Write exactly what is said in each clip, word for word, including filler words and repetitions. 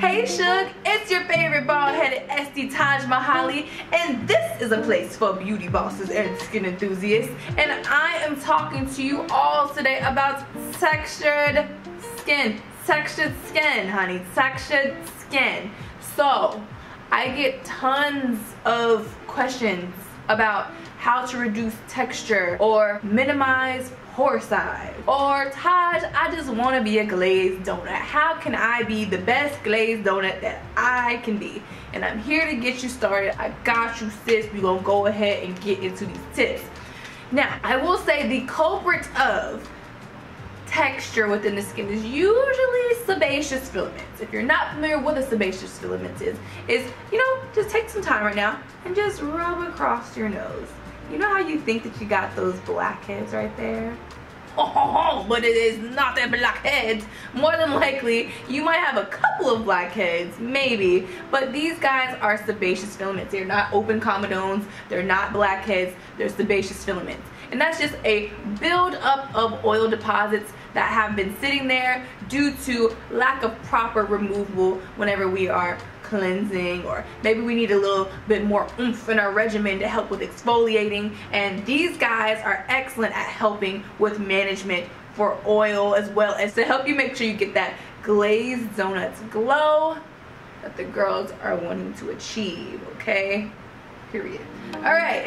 Hey Shug, it's your favorite bald-headed Estee Taj Mahaly, and this is a place for beauty bosses and skin enthusiasts, and I am talking to you all today about textured skin. Textured skin, honey. Textured skin. So, I get tons of questions about how to reduce texture or minimize pore size. Or, Taj, I just want to be a glazed donut. How can I be the best glazed donut that I can be? And I'm here to get you started. I got you, sis. We're going to go ahead and get into these tips. Now, I will say the culprit of texture within the skin is usually sebaceous filaments. If you're not familiar with a sebaceous filament is, is, you know, just take some time right now and just rub across your nose. You know how you think that you got those blackheads right there? Oh, but it is not that blackheads. More than likely, you might have a couple of blackheads, maybe, but these guys are sebaceous filaments. They're not open comedones, they're not blackheads, they're sebaceous filaments. And that's just a buildup of oil deposits that have been sitting there due to lack of proper removal whenever we are cleansing, or maybe we need a little bit more oomph in our regimen to help with exfoliating, and these guys are excellent at helping with management for oil, as well as to help you make sure you get that glazed donuts glow that the girls are wanting to achieve, okay? Period. Alright.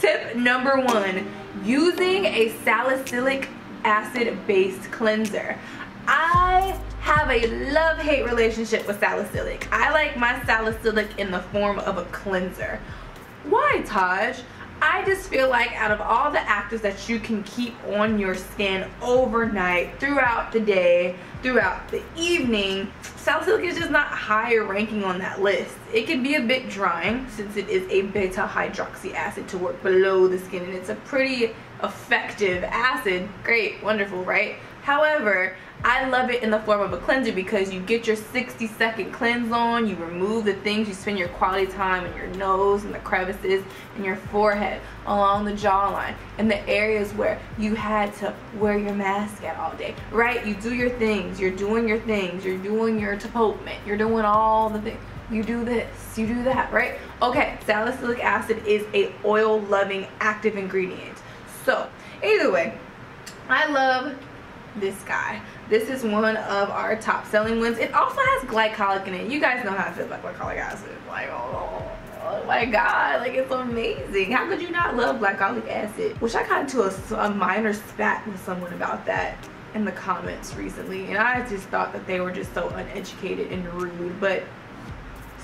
Tip number one, using a salicylic acid based cleanser. I have a love-hate relationship with salicylic. I like my salicylic in the form of a cleanser. Why, Taj? I just feel like out of all the actives that you can keep on your skin overnight, throughout the day, throughout the evening, salicylic is just not higher ranking on that list. It can be a bit drying since it is a beta hydroxy acid to work below the skin, and it's a pretty effective acid. Great, wonderful, right? However, I love it in the form of a cleanser because you get your sixty second cleanse on, you remove the things, you spend your quality time in your nose and the crevices and your forehead, along the jawline, and the areas where you had to wear your mask at all day, right? You do your things, you're doing your things, you're doing your deportment, you're doing all the things. You do this, you do that, right? Okay, salicylic acid is a oil-loving active ingredient. So, either way, I love this guy. This is one of our top selling ones. It also has glycolic in it. You guys know how I feel about glycolic acid. Like, oh, oh my god, like it's amazing. How could you not love glycolic acid? Which I got into a, a minor spat with someone about that in the comments recently, and I just thought that they were just so uneducated and rude, but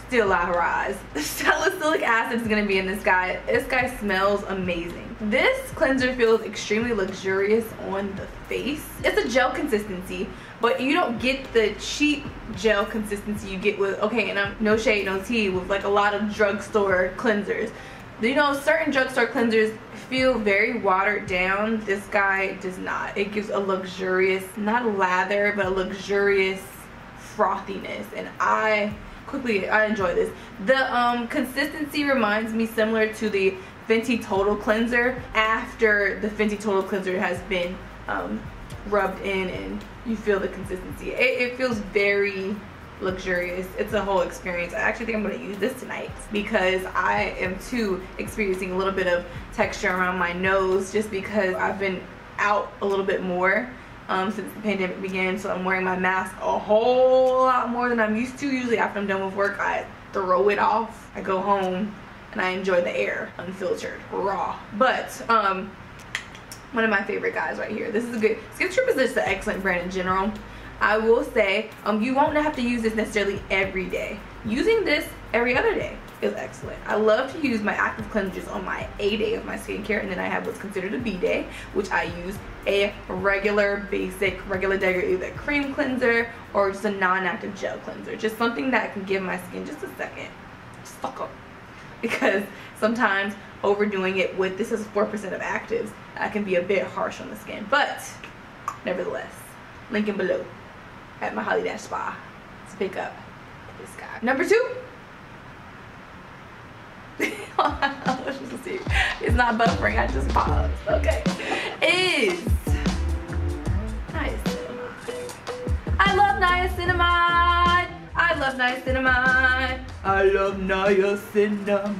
still I rise. Salicylic acid is gonna be in this guy. This guy smells amazing. This cleanser feels extremely luxurious on the face. It's a gel consistency, but you don't get the cheap gel consistency you get with, okay, and I'm no shade, no tea, with like a lot of drugstore cleansers. You know, certain drugstore cleansers feel very watered down. This guy does not. It gives a luxurious, not a lather, but a luxurious frothiness, and I quickly, I enjoy this. The um, consistency reminds me similar to the Fenty Total Cleanser after the Fenty Total Cleanser has been um, rubbed in, and you feel the consistency. It, it feels very luxurious. It's a whole experience. I actually think I'm going to use this tonight because I am too experiencing a little bit of texture around my nose just because I've been out a little bit more um, since the pandemic began, so I'm wearing my mask a whole lot more than I'm used to. Usually after I'm done with work, I throw it off. I go home. And I enjoy the air, unfiltered, raw. But um, one of my favorite guys right here. This is a good. SkinScript is just an excellent brand in general. I will say um, you won't have to use this necessarily every day. Using this every other day is excellent. I love to use my active cleansers on my A day of my skincare, and then I have what's considered a B day, which I use a regular, basic, regular, degger, either cream cleanser or just a non-active gel cleanser. Just something that can give my skin just a second, just fuck up. Because sometimes overdoing it with, this is four percent of actives, that can be a bit harsh on the skin. But, nevertheless, link in below at Mahaly Spa to pick up this guy. Number two. It's not buffering, I just paused. Okay. Is niacinamide. I love niacinamide. love niacinamide. I love niacinamide.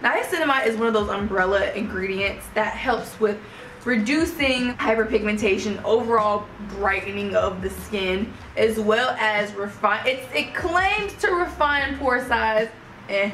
Niacinamide is one of those umbrella ingredients that helps with reducing hyperpigmentation, overall brightening of the skin, as well as refine. It's, it claims to refine pore size, eh,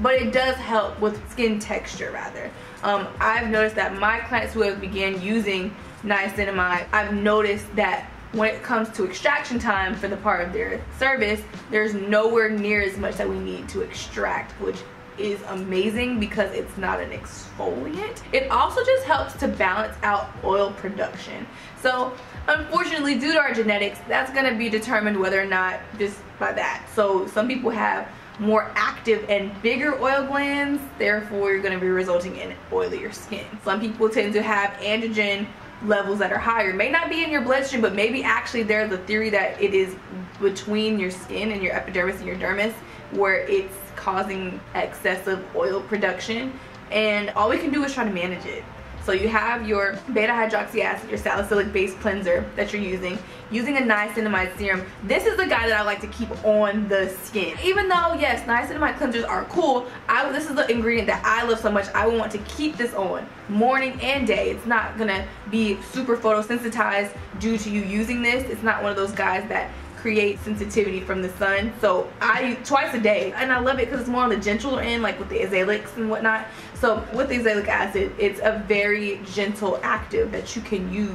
but it does help with skin texture rather. Um, I've noticed that my clients who have began using niacinamide, I've noticed that when it comes to extraction time for the part of their service, there's nowhere near as much that we need to extract, which is amazing because it's not an exfoliant. It also just helps to balance out oil production. So unfortunately, due to our genetics, that's going to be determined whether or not just by that. So some people have more active and bigger oil glands, therefore you're going to be resulting in oilier skin. Some people tend to have androgen levels that are higher, may not be in your bloodstream, but maybe actually there's the theory that it is between your skin and your epidermis and your dermis where it's causing excessive oil production, and all we can do is try to manage it. So you have your beta hydroxy acid, your salicylic base cleanser that you're using, using a niacinamide serum. This is the guy that I like to keep on the skin. Even though, yes, niacinamide cleansers are cool, I, this is the ingredient that I love so much. I want to keep this on morning and day. It's not gonna be super photosensitized due to you using this. It's not one of those guys that create sensitivity from the sun. So I twice a day, and I love it because it's more on the gentler end, like with the azelaics and whatnot. So with the azelaic acid, it's a very gentle active that you can use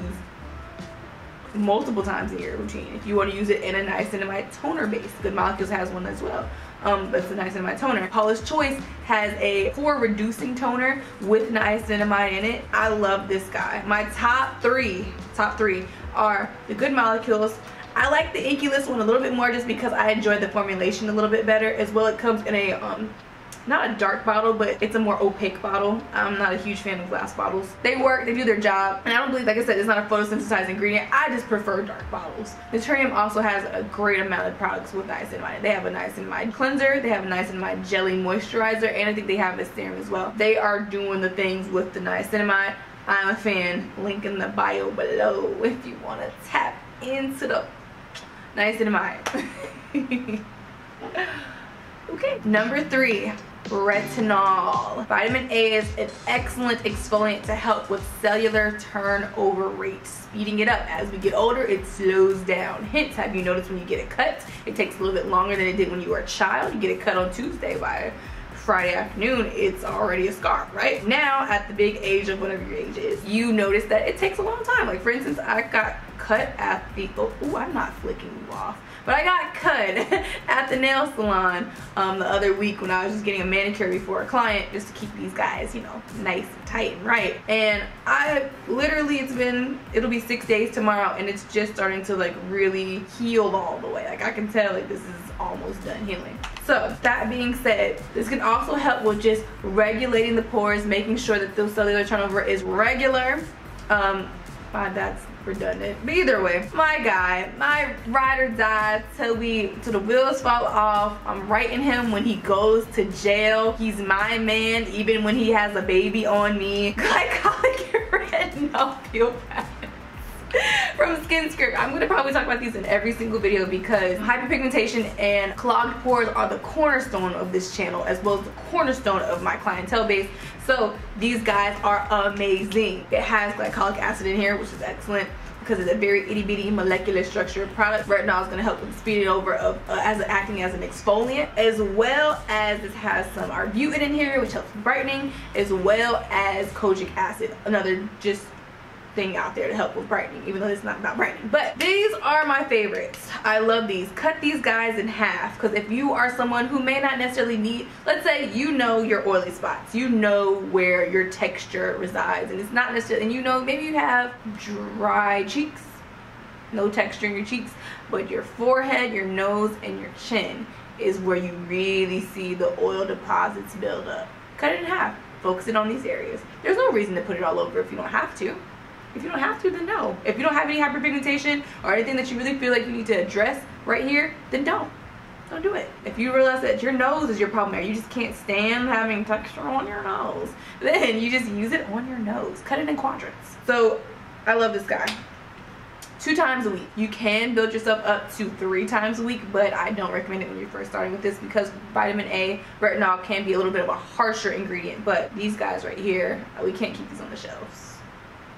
multiple times in your routine. If you want to use it in a niacinamide toner base, Good Molecules has one as well. Um, that's a niacinamide toner. Paula's Choice has a pore reducing toner with niacinamide in it. I love this guy. My top three, top three are the Good Molecules. I like the Inkey List one a little bit more just because I enjoy the formulation a little bit better. As well, it comes in a, um, not a dark bottle, but it's a more opaque bottle. I'm not a huge fan of glass bottles. They work, they do their job. And I don't believe, like I said, it's not a photosensitized ingredient. I just prefer dark bottles. Naturium also has a great amount of products with niacinamide. They have a niacinamide cleanser, they have a niacinamide jelly moisturizer, and I think they have a serum as well. They are doing the things with the niacinamide. I'm a fan. Link in the bio below if you want to tap into the niacinamide. Okay, number three, retinol. Vitamin A is an excellent exfoliant to help with cellular turnover rate, speeding it up. As we get older, it slows down. Hence, have you noticed when you get a cut, it takes a little bit longer than it did when you were a child? You get a cut on Tuesday, by Friday afternoon, it's already a scar, right? Now, at the big age of whatever your age is, you notice that it takes a long time. Like, for instance, I got cut at the, oh, ooh, I'm not flicking you off, but I got cut at the nail salon um, the other week when I was just getting a manicure before a client, just to keep these guys, you know, nice and tight and right. And I literally, it's been, it'll be six days tomorrow, and it's just starting to like really heal all the way. Like I can tell, like this is almost done healing. So that being said, this can also help with just regulating the pores, making sure that the cellular turnover is regular. Um, God, that's redundant, but either way, my guy, my ride or die till we till the wheels fall off. I'm writing him when he goes to jail. He's my man, even when he has a baby on me. Glycolic retinol peel pads from SkinScript. I'm gonna probably talk about these in every single video because hyperpigmentation and clogged pores are the cornerstone of this channel, as well as the cornerstone of my clientele base. So these guys are amazing. It has glycolic acid in here, which is excellent because it's a very itty bitty molecular structure product. Retinol is gonna help with speeding over of uh, as acting as an exfoliant, as well as it has some arbutin in here, which helps with brightening, as well as kojic acid, another just thing out there to help with brightening, even though it's not about brightening. But these are my favorites. I love these. Cut these guys in half, because if you are someone who may not necessarily need, let's say you know your oily spots, you know where your texture resides, and it's not necessarily, and you know maybe you have dry cheeks, no texture in your cheeks, but your forehead, your nose, and your chin is where you really see the oil deposits build up. Cut it in half. Focus it on these areas. There's no reason to put it all over if you don't have to. If you don't have to, then no. If you don't have any hyperpigmentation or anything that you really feel like you need to address right here, then don't. Don't do it. If you realize that your nose is your problem there, you just can't stand having texture on your nose, then you just use it on your nose. Cut it in quadrants. So I love this guy. two times a week. You can build yourself up to three times a week, but I don't recommend it when you're first starting with this because vitamin A, retinol can be a little bit of a harsher ingredient, but these guys right here, we can't keep these on the shelves.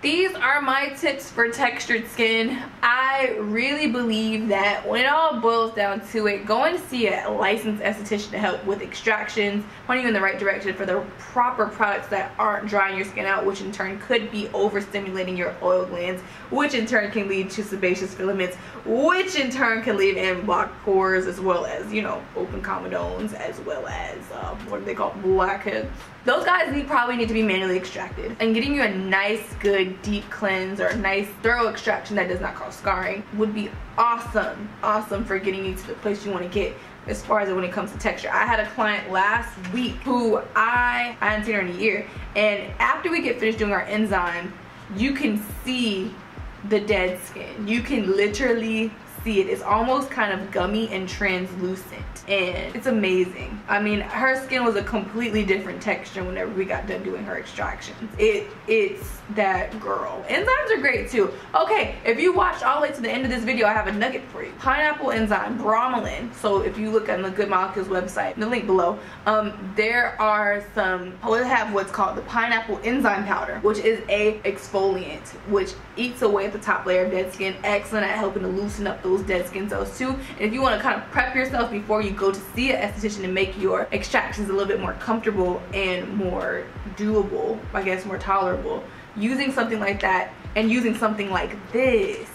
These are my tips for textured skin. I really believe that when it all boils down to it, going to see a licensed esthetician to help with extractions, pointing you in the right direction for the proper products that aren't drying your skin out, which in turn could be overstimulating your oil glands, which in turn can lead to sebaceous filaments, which in turn can lead in blocked pores, as well as, you know, open comedones, as well as um, what do they call blackheads. Those guys need, probably need to be manually extracted. And getting you a nice, good, deep cleanse or a nice, thorough extraction that does not cause scarring would be awesome, awesome for getting you to the place you want to get as far as when it comes to texture. I had a client last week who I, I hadn't seen her in a year. And after we get finished doing our enzyme, you can see the dead skin. You can literally see it. It's almost kind of gummy and translucent, and it's amazing. I mean, her skin was a completely different texture whenever we got done doing her extractions. It, it's that girl. Enzymes are great too. Okay, if you watched all the way to the end of this video, I have a nugget for you. Pineapple enzyme, bromelain. So if you look on the Good Molecules website, the link below, um, there are some, we have what's called the pineapple enzyme powder, which is a exfoliant, which eats away at the top layer of dead skin. Excellent at helping to loosen up the those dead skin cells too. And if you want to kind of prep yourself before you go to see an esthetician and make your extractions a little bit more comfortable and more doable, I guess more tolerable, using something like that and using something like this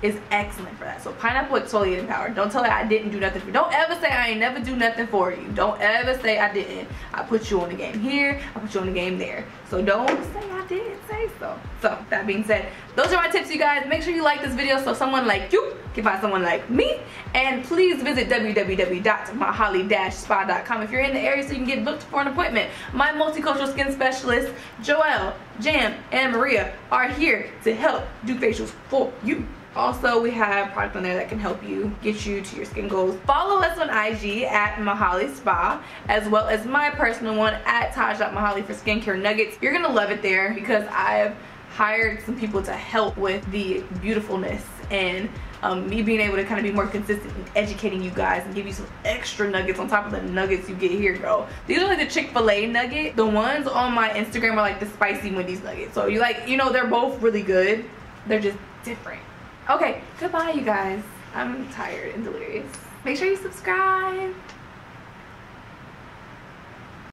is excellent for that. So pineapple exfoliating powder. Don't tell me I didn't do nothing for you. Don't ever say I ain't never do nothing for you. Don't ever say I didn't. I put you on the game here. I put you on the game there. So don't say I didn't say so. So that being said, those are my tips, you guys. Make sure you like this video so someone like you can find someone like me. And please visit w w w dot mahaly dash spa dot com if you're in the area so you can get booked for an appointment. My multicultural skin specialist, Joelle, Jam, and Maria are here to help do facials for you. Also, we have product on there that can help you get you to your skin goals. Follow us on I G at Mahaly Spa, as well as my personal one at taj dot mahaly for skincare nuggets. You're gonna love it there because I've hired some people to help with the beautifulness and um, me being able to kind of be more consistent in educating you guys and give you some extra nuggets on top of the nuggets you get here, girl. These are like the Chick-fil-A nugget. The ones on my Instagram are like the spicy Wendy's nuggets. So you like, you know, they're both really good. They're just different. Okay, goodbye, you guys. I'm tired and delirious. Make sure you subscribe.